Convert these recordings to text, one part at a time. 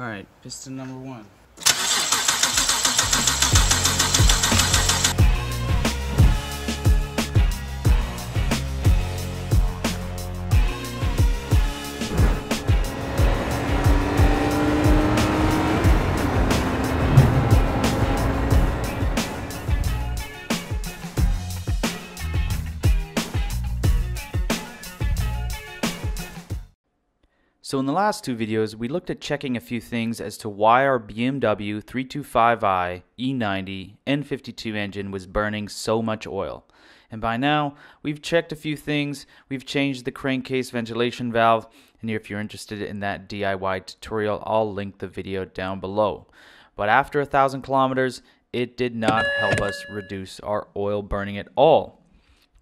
Alright, piston number one. So in the last two videos, we looked at checking a few things as to why our BMW 325i E90 N52 engine was burning so much oil. And by now, we've checked a few things, we've changed the crankcase ventilation valve, and if you're interested in that DIY tutorial, I'll link the video down below. But after 1,000 kilometers, it did not help us reduce our oil burning at all.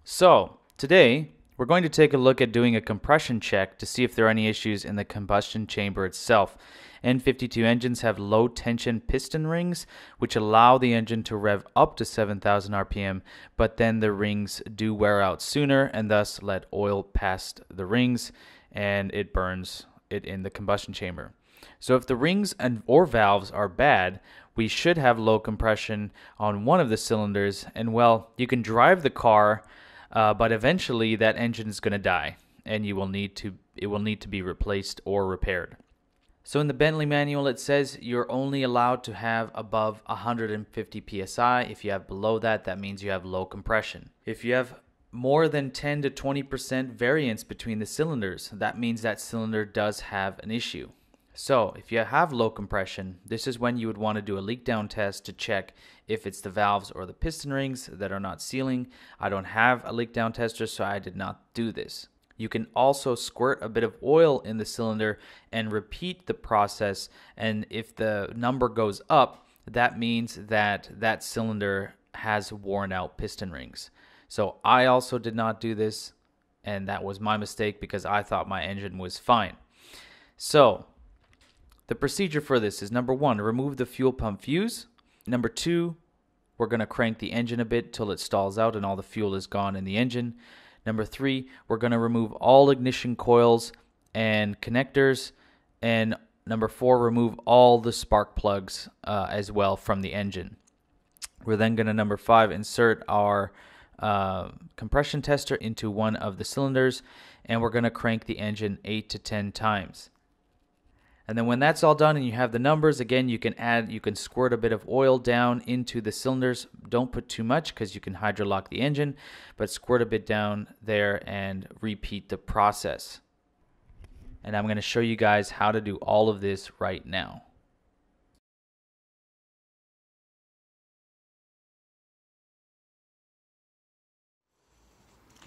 So today, we're going to take a look at doing a compression check to see if there are any issues in the combustion chamber itself. N52 engines have low tension piston rings, which allow the engine to rev up to 7,000 RPM, but then the rings do wear out sooner and thus let oil past the rings and it burns it in the combustion chamber. So if the rings or valves are bad, we should have low compression on one of the cylinders, and well, you can drive the car but eventually that engine is going to die and it will need to be replaced or repaired. So in the Bentley manual, it says you're only allowed to have above 150 PSI. If you have below that, that means you have low compression. If you have more than 10 to 20% variance between the cylinders, that means that cylinder does have an issue. So if you have low compression, this is when you would want to do a leak down test to check if it's the valves or the piston rings that are not sealing. I don't have a leak down tester, so I did not do this. You can also squirt a bit of oil in the cylinder and repeat the process. And if the number goes up, that means that that cylinder has worn out piston rings. So I also did not do this, and that was my mistake because I thought my engine was fine. So the procedure for this is, number one, remove the fuel pump fuse. Number two, we're going to crank the engine a bit till it stalls out and all the fuel is gone in the engine. Number three, we're going to remove all ignition coils and connectors. And number four, remove all the spark plugs as well from the engine. We're then going to, number five, insert our compression tester into one of the cylinders. And we're going to crank the engine 8 to 10 times. And then when that's all done and you have the numbers, again, you can squirt a bit of oil down into the cylinders. Don't put too much because you can hydrolock the engine, but squirt a bit down there and repeat the process. And I'm going to show you guys how to do all of this right now.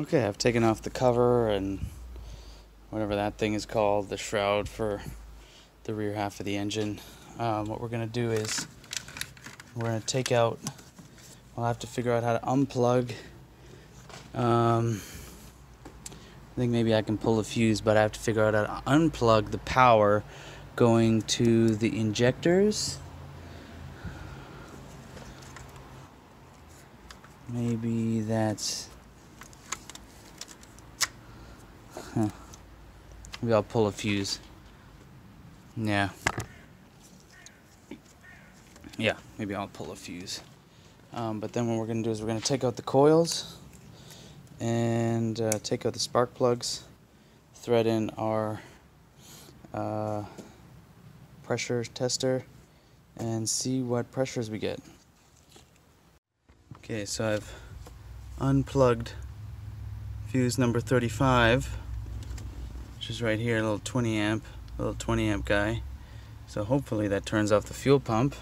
Okay, I've taken off the cover and whatever that thing is called, the shroud for the rear half of the engine. What we're going to do is we're going to take out, I'll have to figure out how to unplug. I think maybe I can pull the fuse, but I have to figure out how to unplug the power going to the injectors. Maybe that's, maybe I'll pull a fuse. Yeah, maybe I'll pull a fuse. But then what we're going to do is we're going to take out the coils and take out the spark plugs, thread in our pressure tester, and see what pressures we get. Okay, so I've unplugged fuse number 35, which is right here, a little 20 amp. Little 20 amp guy. So hopefully that turns off the fuel pump.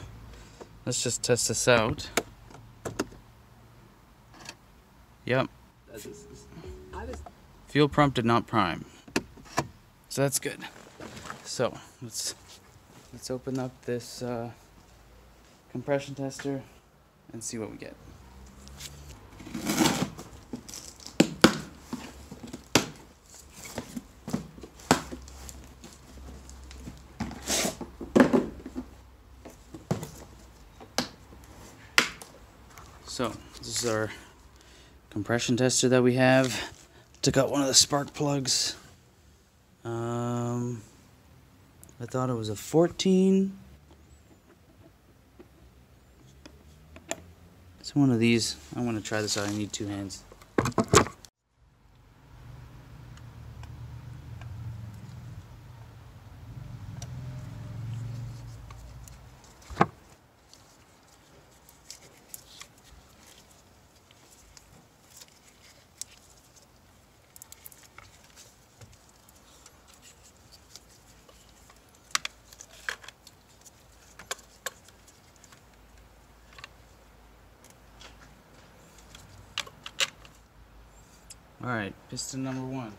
Let's just test this out. Yep. Fuel pump did not prime. So that's good. So let's open up this compression tester and see what we get. So this is our compression tester that we have. Took out one of the spark plugs. I thought it was a 14. It's one of these. I want to try this out. I need two hands. All right, piston number one.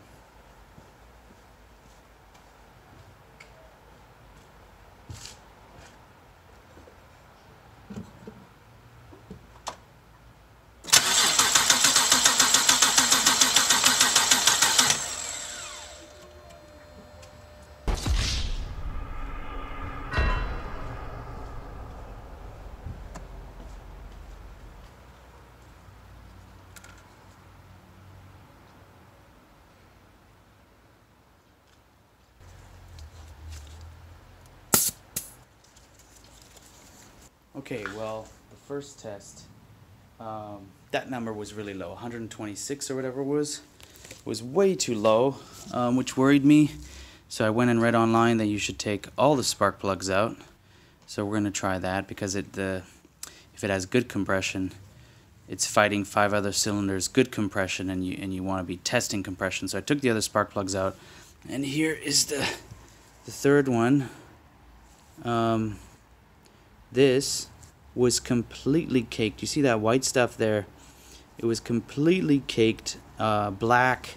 Okay, well, the first test, that number was really low. 126 or whatever it was way too low, which worried me. So I went and read online that you should take all the spark plugs out. So we're going to try that because if it has good compression, it's fighting five other cylinders, good compression, and you want to be testing compression. So I took the other spark plugs out, and here is the third one. This was completely caked. You see that white stuff there? It was completely caked, black,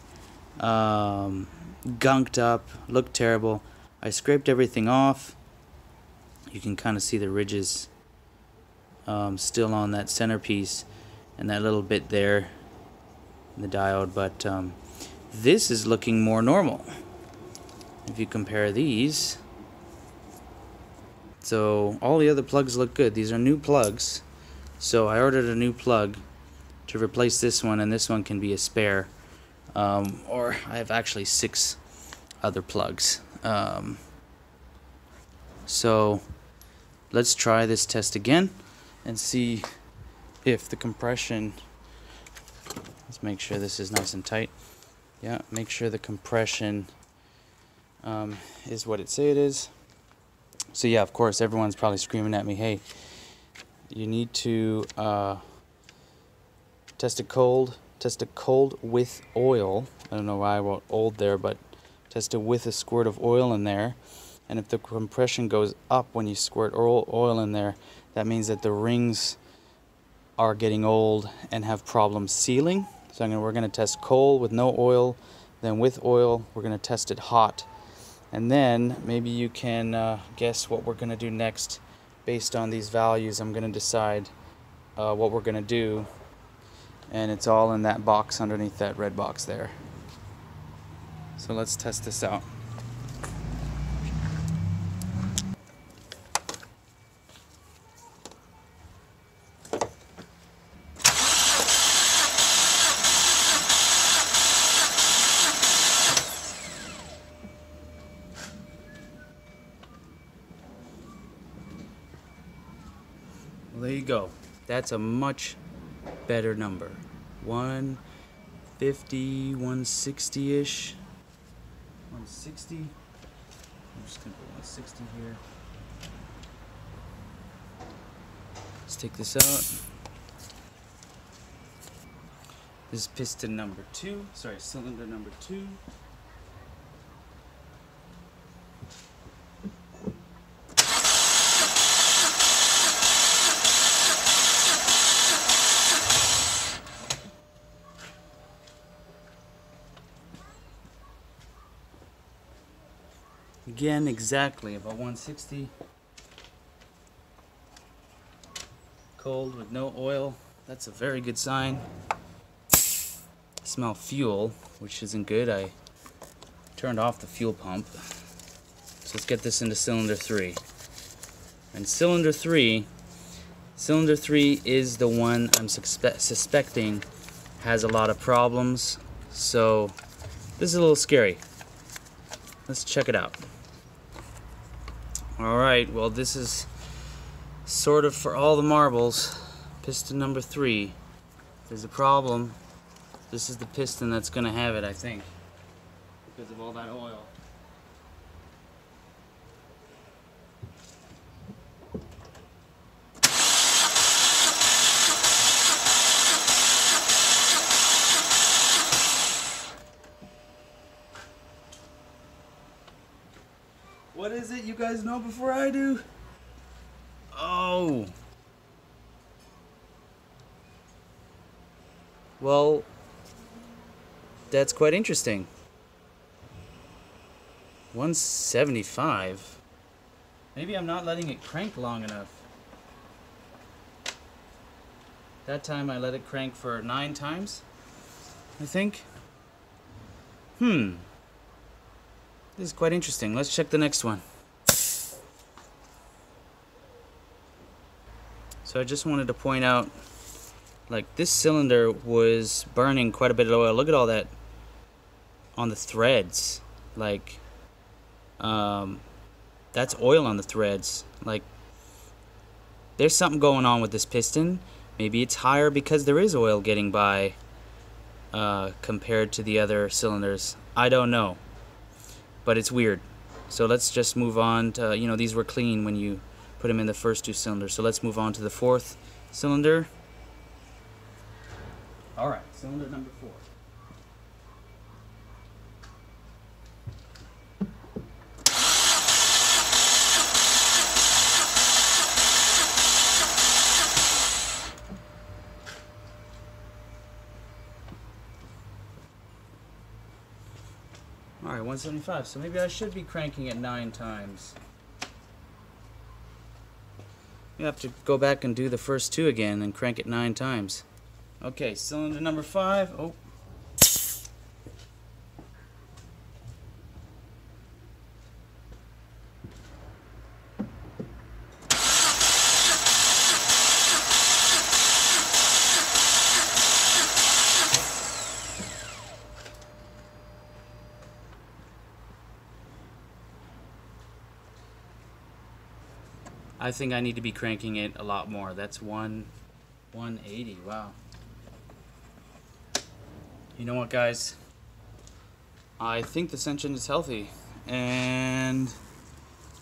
gunked up, looked terrible. I scraped everything off. You can kind of see the ridges still on that centerpiece and that little bit there in the diode, but this is looking more normal if you compare these. So all the other plugs look good. These are new plugs. So I ordered a new plug to replace this one, and this one can be a spare. Or I have actually 6 other plugs. So let's try this test again and see if the compression, let's make sure this is nice and tight. Yeah, make sure the compression is what it say it is. So yeah, of course, everyone's probably screaming at me, hey, you need to test it cold with oil. I don't know why I wrote old there, but test it with a squirt of oil in there. And if the compression goes up when you squirt oil in there, that means that the rings are getting old and have problems sealing. So we're going to test cold with no oil, then with oil, we're going to test it hot. And then maybe you can guess what we're going to do next. Based on these values, I'm going to decide what we're going to do. And it's all in that box underneath that red box there. So let's test this out. There you go. That's a much better number. 150, 160-ish. 160. I'm just going to put 160 here. Let's take this out. This is piston number 2. Sorry, cylinder number 2. Again, exactly about 160. Cold with no oil. That's a very good sign. I smell fuel, which isn't good. I turned off the fuel pump. So let's get this into cylinder 3. And cylinder 3 is the one I'm suspecting has a lot of problems. So this is a little scary. Let's check it out. Alright, well this is sort of for all the marbles. Piston number 3. If there's a problem, this is the piston that's going to have it, I think, because of all that oil. What is it? You guys know before I do? Oh. Well, that's quite interesting. 175. Maybe I'm not letting it crank long enough. That time I let it crank for 9 times, I think. This is quite interesting. Let's check the next one. So I just wanted to point out, like, this cylinder was burning quite a bit of oil. Look at all that on the threads. Like, that's oil on the threads. Like, there's something going on with this piston. Maybe it's higher because there is oil getting by compared to the other cylinders. I don't know, but it's weird. So let's just move on to, you know, these were clean when you put them in the first 2 cylinders. So let's move on to the 4th cylinder. All right, cylinder number 4. All right, 175, so maybe I should be cranking it 9 times. You have to go back and do the first 2 again and crank it 9 times. Okay, cylinder number 5. Oh. I think I need to be cranking it a lot more. That's 180. Wow. You know what, guys? I think this engine is healthy, and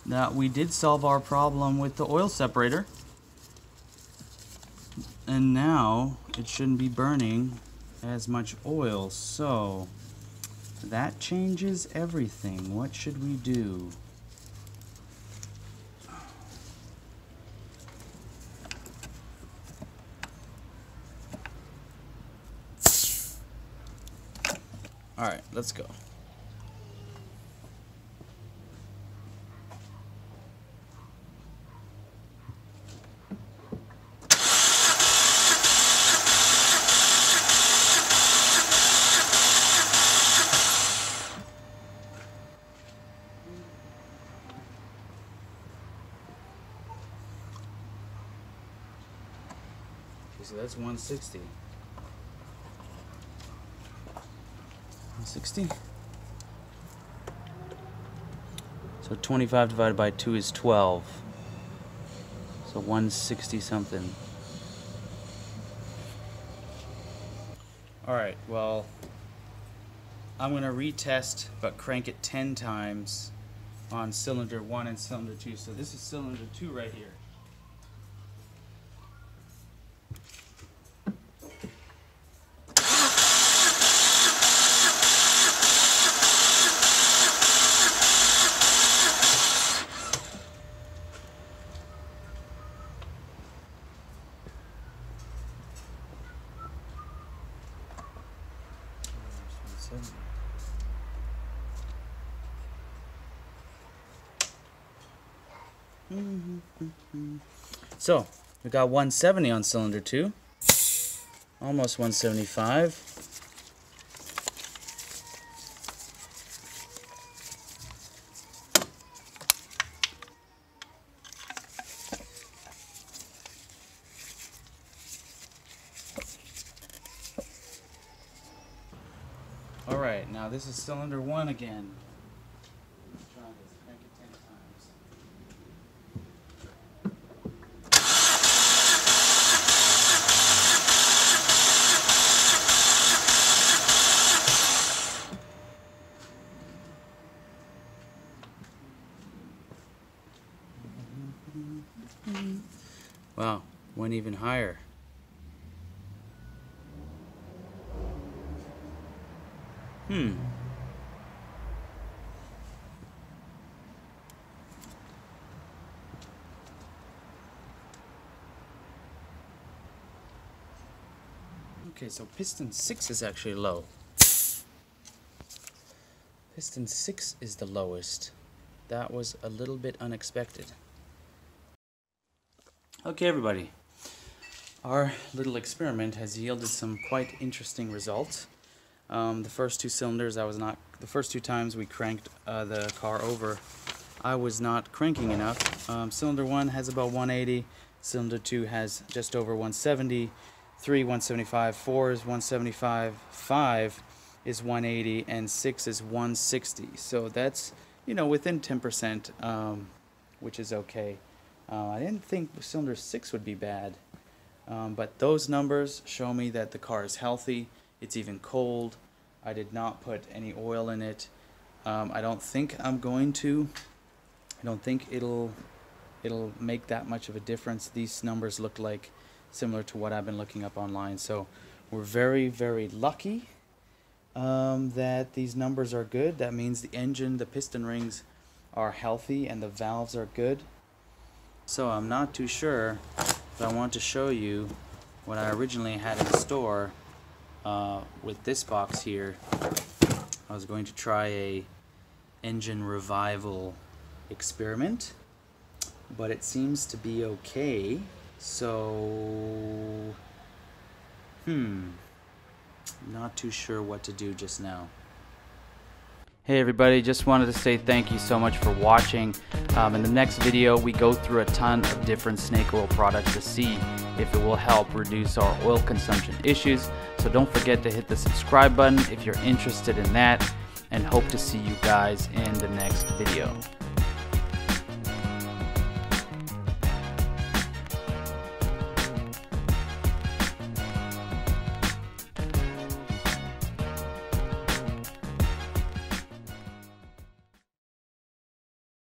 that we did solve our problem with the oil separator. And now it shouldn't be burning as much oil, so that changes everything. What should we do? All right, let's go. So that's 160. 60. So 25 divided by 2 is 12. So 160 something. Alright, well, I'm going to retest but crank it 10 times on cylinder 1 and cylinder 2. So this is cylinder 2 right here. So we got 170 on cylinder 2, almost 175. All right, now this is cylinder 1 again. Let's try this. Crank it 10 times. went even higher. Okay, so piston 6 is actually low. Piston 6 is the lowest. That was a little bit unexpected. Okay, everybody. Our little experiment has yielded some quite interesting results. The first two cylinders, the first two times we cranked the car over, I was not cranking enough. Cylinder 1 has about 180, cylinder 2 has just over 170, 3 175, 4 is 175, 5 is 180, and 6 is 160. So that's, you know, within 10%, which is okay. I didn't think cylinder 6 would be bad, but those numbers show me that the car is healthy. It's even cold. I did not put any oil in it. I don't think I'm going to. I don't think it'll make that much of a difference. These numbers look like similar to what I've been looking up online. So we're very, very lucky that these numbers are good. That means the engine, the piston rings are healthy and the valves are good. So I'm not too sure, but I want to show you what I originally had in store. With this box here, I was going to try a engine revival experiment, but it seems to be okay. So, not too sure what to do just now. Hey everybody, just wanted to say thank you so much for watching. In the next video, we go through a ton of different snake oil products to see if it will help reduce our oil consumption issues. So don't forget to hit the subscribe button if you're interested in that, and hope to see you guys in the next video.